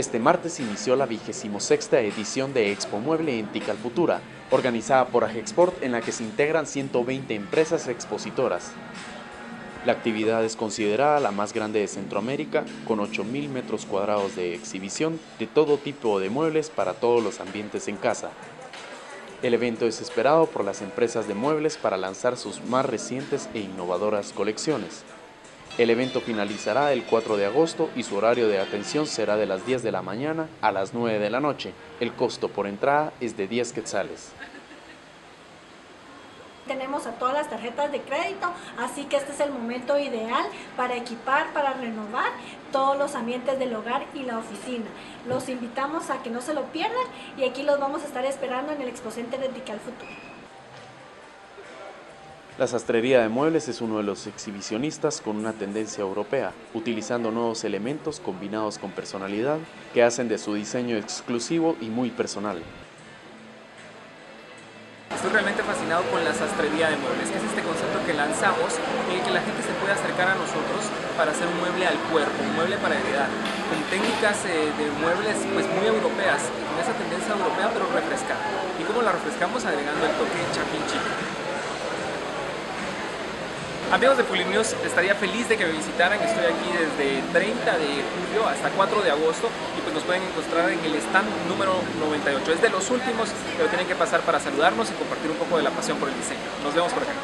Este martes inició la 26ª edición de Expo Mueble en Tikal Futura, organizada por Agexport, en la que se integran 120 empresas expositoras. La actividad es considerada la más grande de Centroamérica, con 8.000 metros cuadrados de exhibición de todo tipo de muebles para todos los ambientes en casa. El evento es esperado por las empresas de muebles para lanzar sus más recientes e innovadoras colecciones. El evento finalizará el 4 de agosto y su horario de atención será de las 10 de la mañana a las 9 de la noche. El costo por entrada es de 10 quetzales. Tenemos a todas las tarjetas de crédito, así que este es el momento ideal para equipar, para renovar todos los ambientes del hogar y la oficina. Los invitamos a que no se lo pierdan y aquí los vamos a estar esperando en el Expo Center de Tikal Futura. La sastrería de muebles es uno de los exhibicionistas con una tendencia europea, utilizando nuevos elementos combinados con personalidad que hacen de su diseño exclusivo y muy personal. Estoy realmente fascinado con la sastrería de muebles, que es este concepto que lanzamos en el que la gente se puede acercar a nosotros para hacer un mueble al cuerpo, un mueble para heredar, con técnicas de muebles pues muy europeas, con esa tendencia europea pero refrescada. ¿Y cómo la refrescamos? Agregando el toque chapín chico. Amigos de Publinews, estaría feliz de que me visitaran. Estoy aquí desde 30 de julio hasta 4 de agosto y pues nos pueden encontrar en el stand número 98. Es de los últimos, pero tienen que pasar para saludarnos y compartir un poco de la pasión por el diseño. Nos vemos por acá.